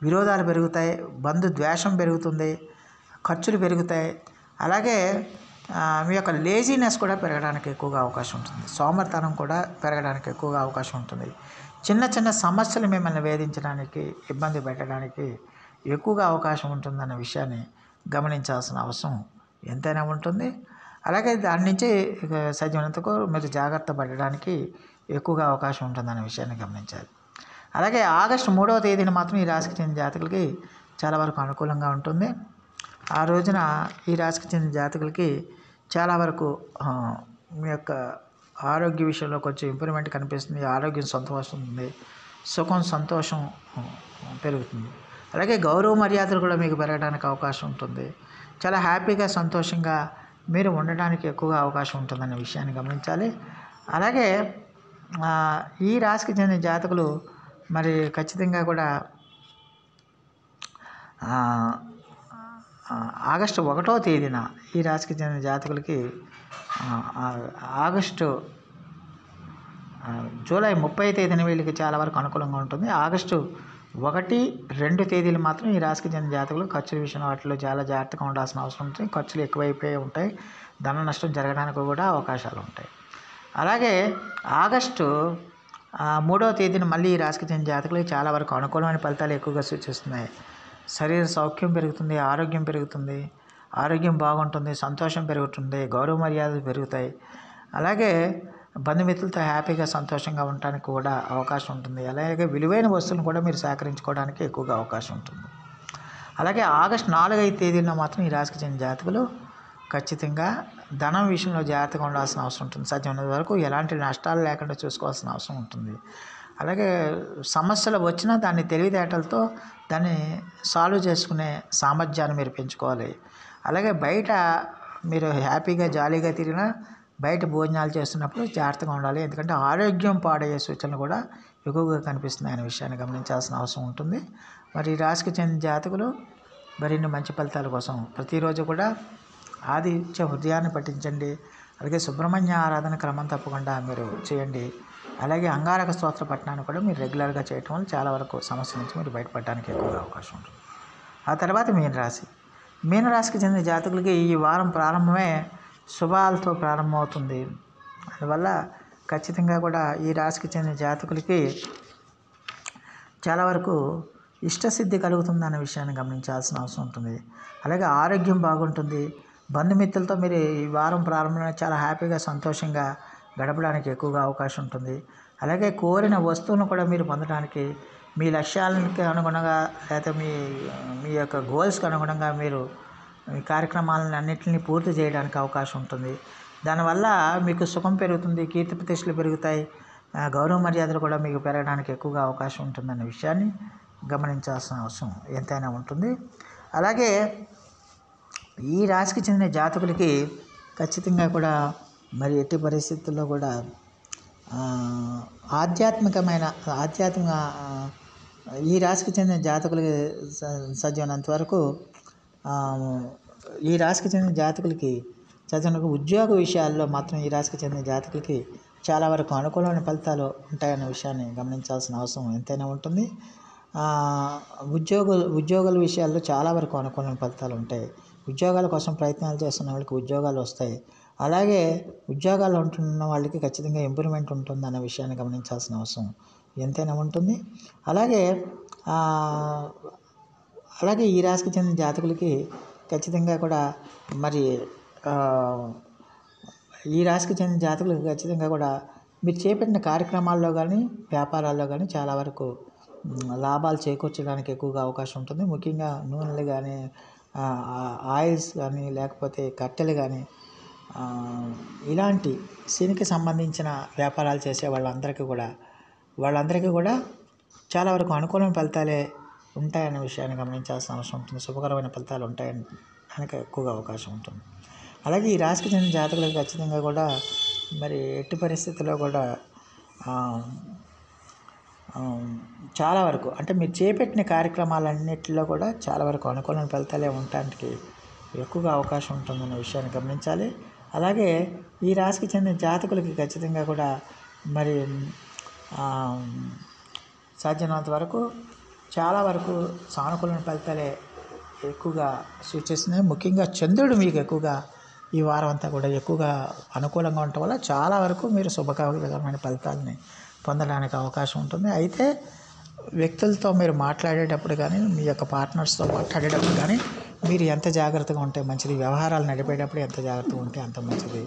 విరోధాలు పెరుగుతాయి, బంధు ద్వేషం పెరుగుతుంది, ఖర్చులు పెరుగుతాయి. అలాగే మీ యొక్క లేజీనెస్ కూడా పెరగడానికి ఎక్కువగా అవకాశం ఉంటుంది. సోమరితనం కూడా పెరగడానికి ఎక్కువగా అవకాశం ఉంటుంది. చిన్న చిన్న సమస్యలు మిమ్మల్ని వేధించడానికి, ఇబ్బంది పెట్టడానికి ఎక్కువగా అవకాశం ఉంటుందన్న విషయాన్ని గమనించాల్సిన అవసరం ఎంతైనా ఉంటుంది. అలాగే దాని నుంచి సాధ్యమైనంతకు మీరు జాగ్రత్త పడడానికి ఎక్కువగా అవకాశం ఉంటుందనే విషయాన్ని గమనించాలి. అలాగే ఆగస్టు 3వ తేదీన మాత్రం ఈ రాశికి చెందిన జాతకులకి చాలా వరకు అనుకూలంగా ఉంటుంది. ఆ రోజున ఈ రాశికి చెందిన జాతకులకి చాలా వరకు మీ యొక్క ఆరోగ్య విషయంలో కొంచెం ఇంప్రూవ్మెంట్ కనిపిస్తుంది. ఆరోగ్యం సంతోషిస్తుంది, సుఖం సంతోషం పెరుగుతుంది. అలాగే గౌరవ మర్యాదలు కూడా మీకు పెరగడానికి అవకాశం ఉంటుంది. చాలా హ్యాపీగా, సంతోషంగా మీరు ఉండడానికి ఎక్కువగా అవకాశం ఉంటుందనే విషయాన్ని గమనించాలి. అలాగే ఈ రాశికి చెందిన జాతకులు మరి ఖచ్చితంగా కూడా ఆగస్టు 1వ తేదీన ఈ రాశికి చెందిన జాతకులకి జూలై 30వ తేదీన వీళ్ళకి చాలా వరకు అనుకూలంగా ఉంటుంది. ఆగస్టు 1, 2 తేదీలు మాత్రం ఈ రాశికి చెందిన జాతకులు ఖర్చుల విషయంలో వాటిలో చాలా జాగ్రత్తగా ఉండాల్సిన అవసరం ఉంటుంది. ఖర్చులు ఎక్కువైపోయి ఉంటాయి. ధన నష్టం జరగడానికి కూడా అవకాశాలు ఉంటాయి. అలాగే ఆగస్టు 3వ తేదీన మళ్ళీ ఈ రాశికి చెందిన జాతకులకి చాలా వరకు అనుకూలమైన ఫలితాలు ఎక్కువగా సూచిస్తున్నాయి. శరీర సౌఖ్యం పెరుగుతుంది, ఆరోగ్యం పెరుగుతుంది, ఆరోగ్యం బాగుంటుంది, సంతోషం పెరుగుతుంది, గౌరవ మర్యాదలు పెరుగుతాయి. అలాగే బంధుమిత్రులతో హ్యాపీగా, సంతోషంగా ఉండటానికి కూడా అవకాశం ఉంటుంది. అలాగే విలువైన వస్తువులను కూడా మీరు సేకరించుకోవడానికి ఎక్కువగా అవకాశం ఉంటుంది. అలాగే ఆగస్టు 4, 5 తేదీల్లో మాత్రం ఈ రాశికి చెందిన జాతకులు ఖచ్చితంగా ధనం విషయంలో జాగ్రత్తగా ఉండాల్సిన అవసరం ఉంటుంది. సాధ్యమైన వరకు ఎలాంటి నష్టాలు లేకుండా చూసుకోవాల్సిన అవసరం ఉంటుంది. అలాగే సమస్యలు వచ్చినా దాన్ని తెలివితేటలతో దాన్ని సాల్వ్ చేసుకునే సామర్థ్యాన్ని మీరు పెంచుకోవాలి. అలాగే బయట మీరు హ్యాపీగా జాలీగా తిరిగినా బయట భోజనాలు చేస్తున్నప్పుడు జాగ్రత్తగా ఉండాలి. ఎందుకంటే ఆరోగ్యం పాడయ్యే సూచనలు కూడా ఎక్కువగా కనిపిస్తున్నాయి అనే విషయాన్ని గమనించాల్సిన అవసరం ఉంటుంది. మరి రాశికి చెందిన జాతకులు మరిన్ని మంచి ఫలితాల కోసం ప్రతిరోజు కూడా ఆదిత్య హృదయాన్ని పఠించండి. అలాగే సుబ్రహ్మణ్య ఆరాధన క్రమం తప్పకుండా మీరు చేయండి. అలాగే అంగారక స్తోత్ర పఠనాన్ని కూడా మీరు రెగ్యులర్గా చేయటం వల్ల చాలా వరకు సమస్య నుంచి మీరు బయటపడడానికి ఎక్కువగా అవకాశం ఉంటుంది. ఆ తర్వాత మీనరాశి. మీనరాశికి చెందిన జాతకులకి ఈ వారం ప్రారంభమే శుభాలతో ప్రారంభమవుతుంది. అందువల్ల ఖచ్చితంగా కూడా ఈ రాశికి చెందిన జాతకులకి చాలా వరకు ఇష్టసిద్ధి కలుగుతుంది అనే విషయాన్ని గమనించాల్సిన అవసరం ఉంటుంది. అలాగే ఆరోగ్యం బాగుంటుంది. బంధుమిత్రులతో మీరు ఈ వారం ప్రారంభంలో చాలా హ్యాపీగా సంతోషంగా గడపడానికి ఎక్కువగా అవకాశం ఉంటుంది. అలాగే కోరిన వస్తువును కూడా మీరు పొందడానికి మీ లక్ష్యాలకు అనుగుణంగా లేదా మీ యొక్క గోల్స్కి అనుగుణంగా మీరు మీ కార్యక్రమాలను అన్నింటినీ పూర్తి చేయడానికి అవకాశం ఉంటుంది. దానివల్ల మీకు సుఖం పెరుగుతుంది, కీర్తి ప్రతిష్టలు పెరుగుతాయి, గౌరవ మర్యాదలు కూడా మీకు పెరగడానికి ఎక్కువగా అవకాశం ఉంటుందన్న విషయాన్ని గమనించాల్సిన అవసరం ఎంతైనా ఉంటుంది. అలాగే ఈ రాశికి చెందిన జాతకులకి ఖచ్చితంగా కూడా మరి ఎట్టి పరిస్థితుల్లో కూడా ఆధ్యాత్మిక ఈ రాశికి చెందిన జాతకులకి సజీవనంత వరకు ఈ రాశికి చెందిన జాతకులకి చదువుకు ఉద్యోగ విషయాల్లో మాత్రం ఈ రాశికి చెందిన జాతకులకి చాలా వరకు అనుకూలమైన ఫలితాలు ఉంటాయనే విషయాన్ని గమనించాల్సిన అవసరం ఎంతైనా ఉంటుంది. ఉద్యోగుల విషయాల్లో చాలా వరకు అనుకూలమైన ఫలితాలు ఉంటాయి. ఉద్యోగాల కోసం ప్రయత్నాలు చేస్తున్న వాళ్ళకి ఉద్యోగాలు వస్తాయి. అలాగే ఉద్యోగాలు ఉంటున్న వాళ్ళకి ఖచ్చితంగా ఇంప్రూవ్మెంట్ ఉంటుంది అనే విషయాన్ని గమనించాల్సిన అవసరం ఎంతైనా ఉంటుంది. అలాగే ఈ రాశికి చెందిన జాతకులకి ఖచ్చితంగా కూడా మరి ఈ రాశికి చెందిన జాతకులకి ఖచ్చితంగా కూడా మీరు చేపట్టిన కార్యక్రమాల్లో కానీ వ్యాపారాల్లో కానీ చాలా వరకు లాభాలు చేకూర్చడానికి ఎక్కువగా అవకాశం ఉంటుంది. ముఖ్యంగా నూనెలు కానీ ఆయిల్స్ కానీ లేకపోతే కట్టెలు కానీ ఇలాంటి సినికి సంబంధించిన వ్యాపారాలు చేసే వాళ్ళందరికీ కూడా చాలా వరకు అనుకూలమైన ఫలితాలే ఉంటాయనే విషయాన్ని గమనించాల్సిన అవసరం ఉంటుంది. శుభకరమైన ఫలితాలు ఉంటాయని దానికి ఎక్కువగా అవకాశం ఉంటుంది. అలాగే ఈ రాశికి చెందిన జాతకులకు ఖచ్చితంగా కూడా మరి ఎట్టి పరిస్థితుల్లో కూడా చాలా వరకు అంటే మీరు చేపట్టిన కార్యక్రమాలన్నింటిలో కూడా చాలా వరకు అనుకూలమైన ఫలితాలే ఉండటానికి ఎక్కువగా అవకాశం ఉంటుందనే విషయాన్ని గమనించాలి. అలాగే ఈ రాశికి చెందిన జాతకులకి ఖచ్చితంగా కూడా మరి సాధ్యమైనంత వరకు చాలా వరకు సానుకూలమైన ఫలితాలే ఎక్కువగా సూచిస్తున్నాయి. ముఖ్యంగా చంద్రుడు మీకు ఎక్కువగా ఈ వారం అంతా కూడా ఎక్కువగా అనుకూలంగా ఉండటం వల్ల చాలా వరకు మీరు శుభకరమైన ఫలితాలని పొందడానికి అవకాశం ఉంటుంది. అయితే వ్యక్తులతో మీరు మాట్లాడేటప్పుడు కానీ మీ యొక్క పార్ట్నర్స్తో మాట్లాడేటప్పుడు కానీ మీరు ఎంత జాగ్రత్తగా ఉంటే మంచిది, వ్యవహారాలు నడిపేటప్పుడు ఎంత జాగ్రత్తగా ఉంటే అంత మంచిది.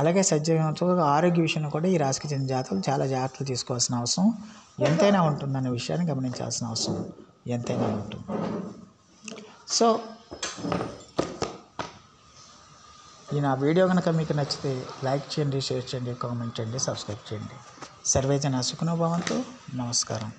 అలాగే సజీవంగా ఆరోగ్య విషయంలో కూడా ఈ రాశికి చెందిన జాతకులు చాలా జాగ్రత్తలు తీసుకోవాల్సిన అవసరం ఎంతైనా ఉంటుందనే విషయాన్ని గమనించాల్సిన అవసరం ఎంతైనా ఉంటుంది. సో ఈ నా వీడియో కనుక మీకు నచ్చితే లైక్ చేయండి, షేర్ చేయండి, కామెంట్ చేయండి, సబ్స్క్రైబ్ చేయండి. సర్వేజన సుఖినో భవంతు. నమస్కారం.